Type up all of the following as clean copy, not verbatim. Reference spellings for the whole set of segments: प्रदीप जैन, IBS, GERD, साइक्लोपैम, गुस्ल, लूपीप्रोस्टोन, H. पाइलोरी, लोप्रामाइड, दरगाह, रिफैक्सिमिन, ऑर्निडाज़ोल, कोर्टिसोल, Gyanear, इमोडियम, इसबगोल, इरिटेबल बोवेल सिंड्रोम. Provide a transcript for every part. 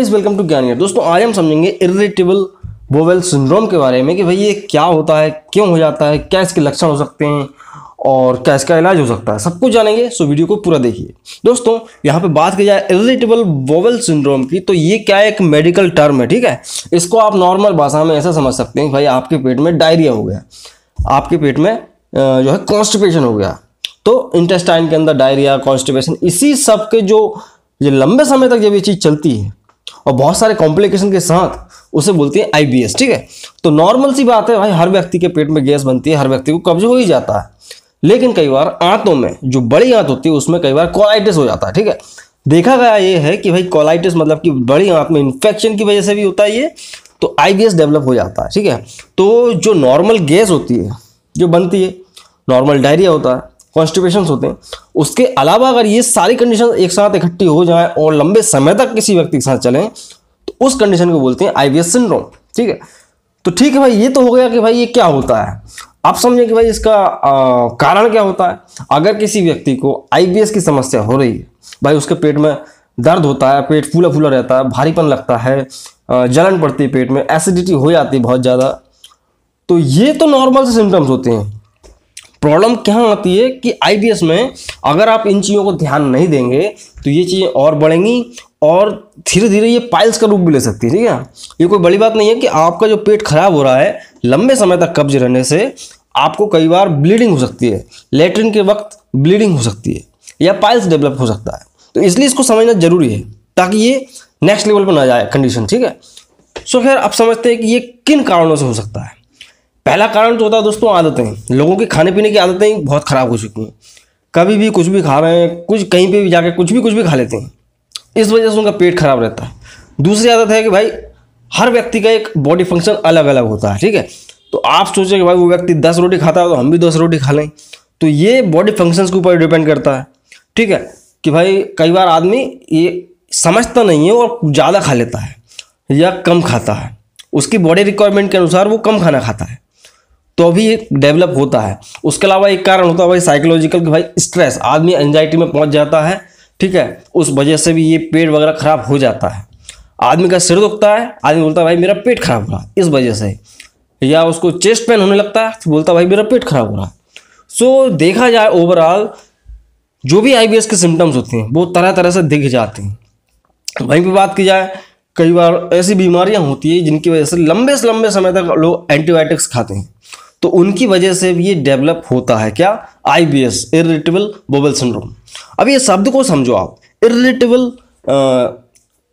इस welcome to ज्ञानियर। दोस्तों आज हम समझेंगे इरिटेबल बोवेल सिंड्रोम के बारे में कि भाई ये क्या होता है, क्यों हो जाता है, क्या इसके लक्षण हो सकते हैं और क्या इसका इलाज हो सकता है, सब कुछ जानेंगे। सो वीडियो को पूरा देखिए। दोस्तों यहाँ पे बात की जाए इरिटेबल बोवेल सिंड्रोम की, तो ये क्या है, एक मेडिकल टर्म है, ठीक है। इसको आप नॉर्मल भाषा में ऐसा समझ सकते हैं भाई आपके पेट में डायरिया हो गया, आपके पेट में जो है कॉन्स्टिपेशन हो गया, तो इंटेस्टाइन के अंदर डायरिया कॉन्स्टिपेशन इसी सब के जो ये लंबे समय तक जब ये चीज़ चलती है और बहुत सारे कॉम्प्लिकेशन के साथ, उसे बोलती है IBS, ठीक है। तो नॉर्मल सी बात है भाई, हर व्यक्ति के पेट में गैस बनती है, हर व्यक्ति को कब्ज हो ही जाता है, लेकिन कई बार आंतों में जो बड़ी आंत होती है उसमें कई बार कोलाइटिस हो जाता है, ठीक है। देखा गया ये है कि भाई कोलाइटिस मतलब कि बड़ी आंत में इन्फेक्शन की वजह से भी होता है ये, तो IBS डेवलप हो जाता है, ठीक है। तो जो नॉर्मल गैस होती है जो बनती है, नॉर्मल डायरिया होता है, कॉन्स्टिपेशन होते हैं, उसके अलावा अगर ये सारी कंडीशन एक साथ इकट्ठी हो जाए और लंबे समय तक किसी व्यक्ति के साथ चलें तो उस कंडीशन को बोलते हैं IBS सिंड्रोम, ठीक है। तो ठीक है भाई, ये तो हो गया कि भाई ये क्या होता है। आप समझें कि भाई इसका कारण क्या होता है। अगर किसी व्यक्ति को IBS की समस्या हो रही है भाई, उसके पेट में दर्द होता है, पेट फूला फूला रहता है, भारीपन लगता है, जलन पड़ती है, पेट में एसिडिटी हो जाती है बहुत ज़्यादा, तो ये तो नॉर्मल से सिम्टम्स होते हैं। प्रॉब्लम क्या आती है कि IBS में अगर आप इन चीज़ों को ध्यान नहीं देंगे तो ये चीज़ें और बढ़ेंगी और धीरे धीरे ये पाइल्स का रूप भी ले सकती है, ठीक है। ये कोई बड़ी बात नहीं है कि आपका जो पेट खराब हो रहा है लंबे समय तक कब्ज रहने से, आपको कई बार ब्लीडिंग हो सकती है, लेटरिन के वक्त ब्लीडिंग हो सकती है या पाइल्स डेवलप हो सकता है। तो इसलिए इसको समझना जरूरी है ताकि ये नेक्स्ट लेवल पर ना जाए कंडीशन, ठीक है। सो खैर अब समझते हैं कि ये किन कारणों से हो सकता है। पहला कारण तो होता है दोस्तों आदतें, लोगों की खाने पीने की आदतें बहुत ख़राब हो चुकी हैं, कभी भी कुछ भी खा रहे हैं, कुछ कहीं पे भी जाके कुछ भी खा लेते हैं, इस वजह से उनका पेट खराब रहता है। दूसरी आदत है कि भाई हर व्यक्ति का एक बॉडी फंक्शन अलग अलग होता है, ठीक है। तो आप सोचें कि भाई वो व्यक्ति 10 रोटी खाता है तो हम भी 10 रोटी खा लें, तो ये बॉडी फंक्शंस के ऊपर डिपेंड करता है, ठीक है। कि भाई कई बार आदमी ये समझता नहीं है और ज़्यादा खा लेता है या कम खाता है, उसकी बॉडी रिक्वायरमेंट के अनुसार वो कम खाना खाता है, तो अभी एक डेवलप होता है। उसके अलावा एक कारण होता है भाई साइकोलॉजिकल, कि भाई स्ट्रेस, आदमी एंजाइटी में पहुंच जाता है, ठीक है, उस वजह से भी ये पेट वगैरह खराब हो जाता है। आदमी का सिर दुखता है, आदमी बोलता है भाई मेरा पेट खराब हो रहा है इस वजह से, या उसको चेस्ट पेन होने लगता है तो बोलता है भाई मेरा पेट खराब हो रहा है। सो देखा जाए ओवरऑल जो भी IBS के सिम्टम्स होते हैं वो तरह तरह से दिख जाते हैं। वहीं पर बात की जाए, कई बार ऐसी बीमारियाँ होती है जिनकी वजह से लंबे समय तक लोग एंटीबायोटिक्स खाते हैं, तो उनकी वजह से भी ये डेवलप होता है क्या, IBS इरिटेबल बोवेल सिंड्रोम। अब ये शब्द को समझो आप, इरिटेबल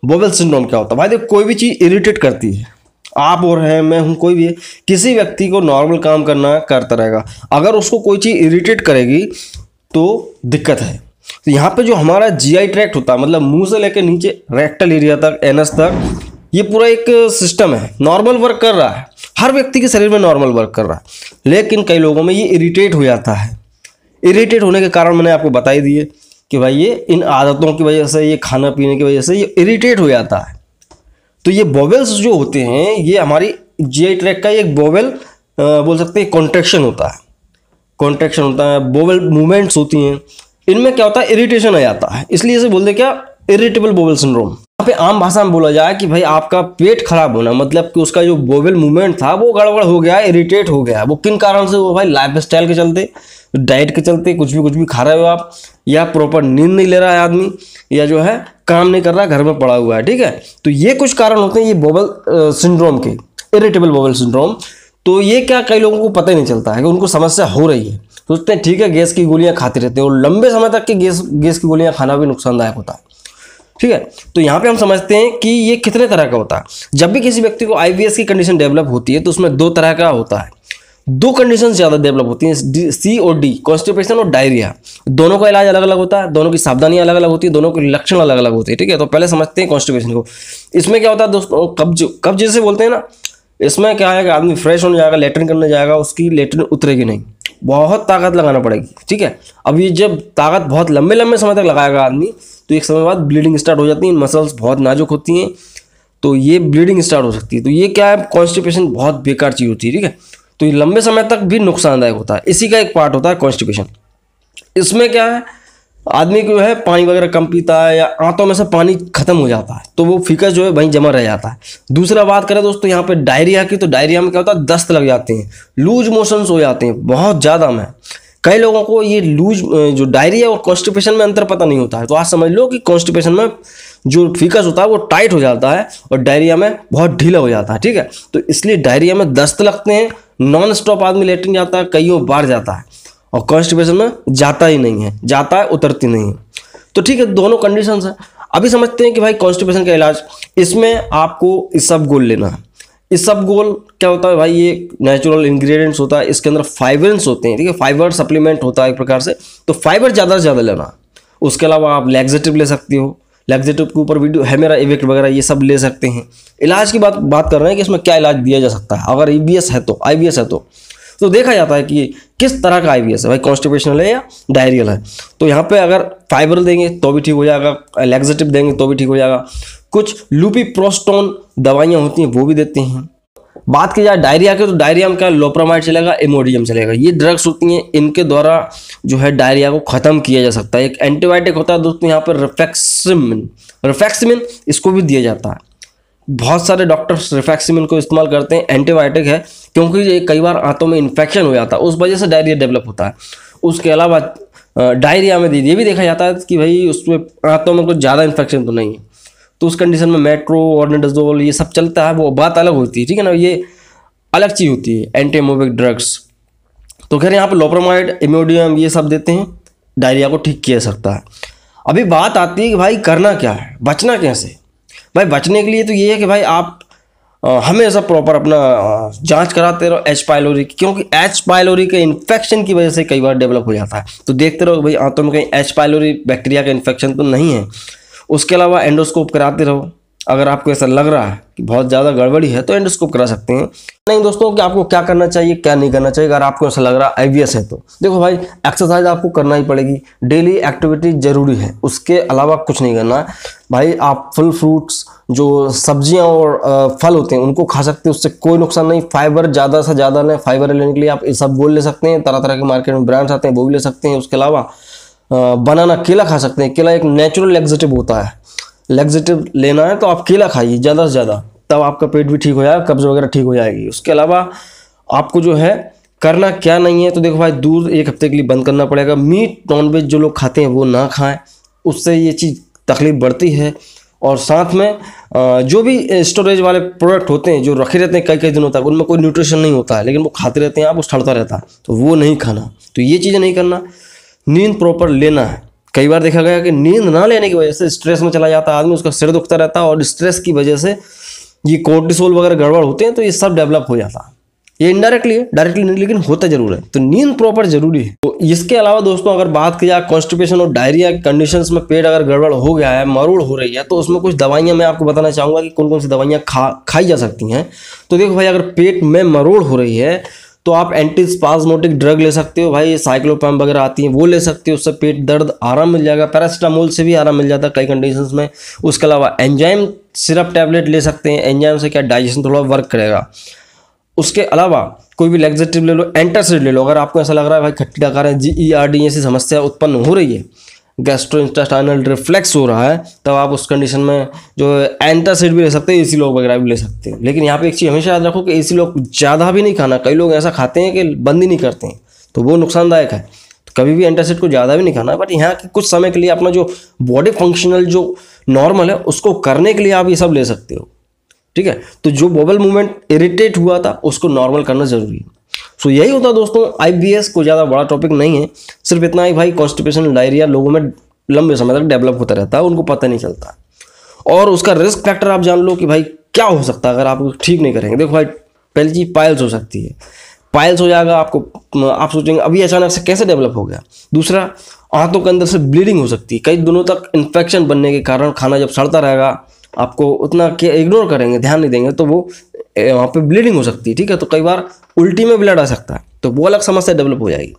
बोवेल सिंड्रोम क्या होता है भाई। देखो कोई भी चीज़ इरिटेट करती है, आप और हैं, मैं हूँ, कोई भी है, किसी व्यक्ति को नॉर्मल काम करना करता रहेगा, अगर उसको कोई चीज़ इरिटेट करेगी तो दिक्कत है। तो यहाँ पे जो हमारा GI ट्रैक्ट होता है, मतलब मुँह से लेकर नीचे रेक्टल एरिया तक, एनस तक, ये पूरा एक सिस्टम है, नॉर्मल वर्क कर रहा है, हर व्यक्ति के शरीर में नॉर्मल वर्क कर रहा है, लेकिन कई लोगों में ये इरिटेट हो जाता है। इरिटेट होने के कारण मैंने आपको बता ही दिए कि भाई ये इन आदतों की वजह से, ये खाना पीने की वजह से ये इरिटेट हो जाता है। तो ये बोवेल्स जो होते हैं ये हमारी GI ट्रैक्ट का एक बोवेल बोल सकते हैं, कॉन्ट्रैक्शन होता है, कॉन्ट्रैक्शन होता है, बोवेल मूवमेंट्स होती हैं, इनमें क्या होता है इरिटेशन आ जाता है, इसलिए इसे बोलते हैं क्या, इरिटेबल बोवेल सिंड्रोम। यहाँ पे आम भाषा में बोला जाए कि भाई आपका पेट खराब होना मतलब कि उसका जो बोवेल मूवमेंट था वो गड़बड़ हो गया, इरिटेट हो गया। वो किन कारण से, वो भाई लाइफस्टाइल के चलते, डाइट के चलते, कुछ भी खा रहे हो आप, या प्रॉपर नींद नहीं ले रहा है आदमी, या जो है काम नहीं कर रहा, घर में पड़ा हुआ है, ठीक है। तो ये कुछ कारण होते हैं ये बोवेल सिंड्रोम के, इरिटेबल बोवेल सिंड्रोम। तो ये क्या, कई लोगों को पता ही नहीं चलता है कि उनको समस्या हो रही है, सोचते हैं ठीक है गैस की गोलियाँ खाते रहते हैं, और लंबे समय तक के गैस की गोलियाँ खाना भी नुकसानदायक होता है, ठीक है। तो यहाँ पे हम समझते हैं कि ये कितने तरह का होता है। जब भी किसी व्यक्ति को IBS की कंडीशन डेवलप होती है तो उसमें दो तरह का होता है, दो कंडीशन ज़्यादा डेवलप होती हैं, C और D, कॉन्स्टिपेशन और डायरिया। दोनों का इलाज अलग अलग होता है, दोनों की सावधानी अलग अलग होती है, दोनों के लक्षण अलग अलग होते हैं, ठीक है। तो पहले समझते हैं कॉन्स्टिपेशन को। इसमें क्या होता है दोस्तों, कब्ज जैसे बोलते हैं ना, इसमें क्या है कि आदमी फ्रेश होने जाएगा, लेटरिन करने जाएगा, उसकी लेटरिन उतरेगी नहीं, बहुत ताकत लगाना पड़ेगी, ठीक है। अब ये जब ताकत बहुत लंबे समय तक लगाएगा आदमी तो एक समय बाद ब्लीडिंग स्टार्ट हो जाती है, मसल्स बहुत नाजुक होती हैं, तो ये ब्लीडिंग स्टार्ट हो सकती है। तो ये क्या है, कॉन्स्टिपेशन बहुत बेकार चीज़ होती है, ठीक है। तो ये लंबे समय तक भी नुकसानदायक होता है, इसी का एक पार्ट होता है कॉन्स्टिपेशन। इसमें क्या है आदमी को है पानी वगैरह कम पीता है या आंतों में से पानी खत्म हो जाता है तो वो फीकस जो है वहीं जमा रह जाता है। दूसरा बात करें दोस्तों यहाँ पे डायरिया की, तो डायरिया में क्या होता है दस्त लग जाते हैं, लूज मोशंस हो जाते हैं बहुत ज़्यादा में। कई लोगों को ये लूज जो डायरिया और कॉन्स्टिपेशन में अंतर पता नहीं होता है, तो आज समझ लो कि कॉन्स्टिपेशन में जो फीकस होता है वो टाइट हो जाता है और डायरिया में बहुत ढीला हो जाता है, ठीक है। तो इसलिए डायरिया में दस्त लगते हैं, नॉन स्टॉप आदमी लेटरिन जाता है, कईयों बार जाता है, और कॉन्स्टिपेशन में जाता ही नहीं है, जाता है उतरती नहीं है। तो ठीक है, दोनों कंडीशंस हैं। अभी समझते हैं कि भाई कॉन्स्टिपेशन का इलाज, इसमें आपको इसबगोल लेना है। इसबगोल क्या होता है भाई, ये नेचुरल इंग्रेडिएंट्स होता है, इसके अंदर फाइबर्स होते हैं, ठीक है, फाइबर सप्लीमेंट होता है एक प्रकार से, तो फाइबर ज़्यादा से ज़्यादा लेना। उसके अलावा आप लैक्सेटिव ले सकते हो, लैक्सेटिव के ऊपर वीडियो है मेरा, इफेक्ट वगैरह ये सब ले सकते हैं। इलाज की बात कर रहे हैं कि इसमें क्या इलाज दिया जा सकता है, अगर IBS है तो, IBS है तो देखा जाता है कि किस तरह का IBS है भाई, कॉन्स्टिपेशनल है या डायरियल है। तो यहाँ पे अगर फाइबर देंगे तो भी ठीक हो जाएगा, लैक्सेटिव देंगे तो भी ठीक हो जाएगा, कुछ लूपीप्रोस्टोन दवाइयाँ होती हैं वो भी देते हैं। बात की जाए डायरिया के, तो डायरिया में क्या लोप्रामाइड चलेगा, इमोडियम चलेगा, ये ड्रग्स होती हैं, इनके द्वारा जो है डायरिया को ख़त्म किया जा सकता है। एक एंटीबायोटिक होता है दोस्तों यहाँ पर रिफैक्सिमिन, रिफैक्सिमिन इसको भी दिया जाता है, बहुत सारे डॉक्टर्स रिफैक्सिमिन को इस्तेमाल करते हैं, एंटीबायोटिक है, क्योंकि ये कई बार आंतों में इन्फेक्शन हो जाता है, उस वजह से डायरिया डेवलप होता है। उसके अलावा डायरिया में ये भी देखा जाता है कि भाई उसमें आंतों में कुछ ज़्यादा इन्फेक्शन तो नहीं है, तो उस कंडीशन में मेट्रो और ऑर्निडाज़ोल ये सब चलता है, वो बात अलग होती है, ठीक है ना, ये अलग चीज़ होती है एंटीएमोबिक ड्रग्स। तो खैर यहाँ पर लोप्रामाइड, इमोडियम ये सब देते हैं, डायरिया को ठीक किया सकता है। अभी बात आती है कि भाई करना क्या है, बचना कैसे। भाई बचने के लिए तो ये है कि भाई आप हमेशा प्रॉपर अपना जांच कराते रहो H. पाइलोरी की, क्योंकि H. पाइलोरी के इन्फेक्शन की वजह से कई बार डेवलप हो जाता है, तो देखते रहो भाई आंतों में कहीं H. पाइलोरी बैक्टीरिया का इन्फेक्शन तो नहीं है। उसके अलावा एंडोस्कोप कराते रहो, अगर आपको ऐसा लग रहा है कि बहुत ज़्यादा गड़बड़ी है तो एंडोस्कोप करा सकते हैं। नहीं दोस्तों कि आपको क्या करना चाहिए क्या नहीं करना चाहिए, अगर आपको ऐसा लग रहा है IBS है तो देखो भाई एक्सरसाइज आपको करना ही पड़ेगी, डेली एक्टिविटी ज़रूरी है, उसके अलावा कुछ नहीं करना है। भाई आप फल फ्रूट्स जो सब्जियां और फल होते हैं उनको खा सकते हैं, उससे कोई नुकसान नहीं। फाइबर ज़्यादा से ज़्यादा लें, फाइबर लेने के लिए आप इसबगोल ले सकते हैं, तरह तरह के मार्केट में ब्रांड्स आते हैं वो भी ले सकते हैं। उसके अलावा बनाना, केला खा सकते हैं, केला एक नेचुरल लैक्सेटिव होता है, लैक्सेटिव लेना है तो आप केला खाइए ज़्यादा से ज़्यादा, तब आपका पेट भी ठीक हो जाएगा, कब्ज़ वगैरह ठीक हो जाएगी। उसके अलावा आपको जो है करना क्या नहीं है, तो देखो भाई दूध एक हफ्ते के लिए बंद करना पड़ेगा, मीट नॉनवेज जो लोग खाते हैं वो ना खाएं, उससे ये चीज़ तकलीफ बढ़ती है। और साथ में जो भी स्टोरेज वाले प्रोडक्ट होते हैं जो रखे रहते हैं कई कई दिनों तक, उनमें कोई न्यूट्रिशन नहीं होता है लेकिन वो खाते रहते हैं, आप उस ठड़ता रहता है, तो वो नहीं खाना, तो ये चीज़ें नहीं करना। नींद प्रॉपर लेना है, कई बार देखा गया कि नींद ना लेने की वजह से स्ट्रेस में चला जाता है आदमी, उसका सिर दुखता रहता है, और स्ट्रेस की वजह से ये कोर्टिसोल वगैरह गड़बड़ होते हैं, तो ये सब डेवलप हो जाता है, ये इनडायरेक्टली है, डायरेक्टली नहीं लेकिन होता जरूर है, तो नींद प्रॉपर जरूरी है। तो इसके अलावा दोस्तों अगर बात की जाए कॉन्स्टिपेशन और डायरिया कंडीशंस में पेट अगर गड़बड़ हो गया है, मरोड़ हो रही है, तो उसमें कुछ दवाइयाँ मैं आपको बताना चाहूँगा कि कौन कौन सी दवाइयाँ खाई जा सकती हैं। तो देखो भाई अगर पेट में मरोड़ हो रही है तो आप एंटी स्पाज़मोटिक ड्रग ले सकते हो, भाई साइक्लोपैम वगैरह आती हैं वो ले सकते हो, उससे पेट दर्द आराम मिल जाएगा, पैरासिटामोल से भी आराम मिल जाता है कई कंडीशंस में। उसके अलावा एंजाइम सिरप टैबलेट ले सकते हैं, एंजाइम से क्या डाइजेशन थोड़ा वर्क करेगा। उसके अलावा कोई भी लैक्सेटिव ले लो, एंटासिड ले लो, अगर आपको ऐसा लग रहा है भाई खट्टी डकार है, GERD ऐसी समस्या उत्पन्न हो रही है, गैस्ट्रोइंटेस्टाइनल रिफ्लेक्स हो रहा है, तब आप उस कंडीशन में जो एंटासिड भी ले सकते हैं, एसी लोग वगैरह भी ले सकते हैं। लेकिन यहाँ पे एक चीज़ हमेशा याद रखो कि एसी लोग ज़्यादा भी नहीं खाना, कई लोग ऐसा खाते हैं कि बंद ही नहीं करते हैं, तो वो नुकसानदायक है, तो कभी भी एंटासिड को ज़्यादा भी नहीं खाना। बट यहाँ के कुछ समय के लिए अपना जो बॉडी फंक्शनल जो नॉर्मल है उसको करने के लिए आप ये सब ले सकते हो, ठीक है। तो जो बॉबल मूवमेंट इरिटेट हुआ था उसको नॉर्मल करना ज़रूरी है। सो यही होता है दोस्तों IBS, को ज़्यादा बड़ा टॉपिक नहीं है, सिर्फ इतना ही भाई कॉन्स्टिपेशन डायरिया लोगों में लंबे समय तक डेवलप होता रहता है, उनको पता नहीं चलता, और उसका रिस्क फैक्टर आप जान लो कि भाई क्या हो सकता है अगर आप ठीक नहीं करेंगे। देखो भाई पहली चीज पाइल्स हो सकती है, पाइल्स हो जाएगा आपको, आप सोचेंगे अभी अचानक से कैसे डेवलप हो गया। दूसरा आंतों के अंदर से ब्लीडिंग हो सकती है, कई दिनों तक इन्फेक्शन बनने के कारण खाना जब सड़ता रहेगा, आपको उतना इग्नोर करेंगे, ध्यान नहीं देंगे, तो वो वहाँ पे ब्लीडिंग हो सकती है, ठीक है। तो कई बार उल्टी में ब्लड आ सकता है, तो वो अलग समस्या डेवलप हो जाएगी।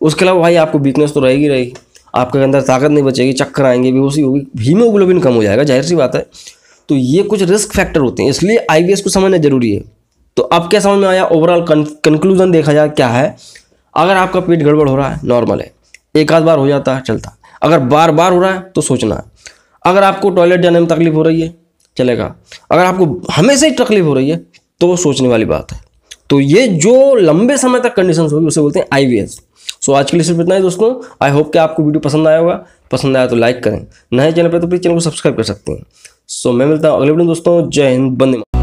उसके अलावा भाई आपको वीकनेस तो रहेगी रहेगी, आपके अंदर ताकत नहीं बचेगी, चक्कर आएंगे, बेहोशी होगी, हीमोग्लोबिन कम हो जाएगा, जाहिर सी बात है। तो ये कुछ रिस्क फैक्टर होते हैं, इसलिए IBS को समझना जरूरी है। तो अब क्या समझ में आया, ओवरऑल कंक्लूजन देखा जाए क्या है, अगर आपका पेट गड़बड़ हो रहा है नॉर्मल है, एक आध बार हो जाता है चलता, अगर बार बार हो रहा है तो सोचना है। अगर आपको टॉयलेट जाने में तकलीफ हो रही है चलेगा, अगर आपको हमेशा ही तकलीफ हो रही है तो सोचने वाली बात है। तो ये जो लंबे समय तक कंडीशंस होगी उसे बोलते हैं आईबीएस। सो आज के लिए सिर्फ इतना ही दोस्तों। आई होप कि आपको वीडियो पसंद आया होगा, पसंद आया तो लाइक करें, नए चैनल पर तो प्लीज चैनल को सब्सक्राइब कर सकते हैं। सो मैं मिलता हूँ अगले वीडियो दोस्तों। जय हिंद, वंदे मातरम।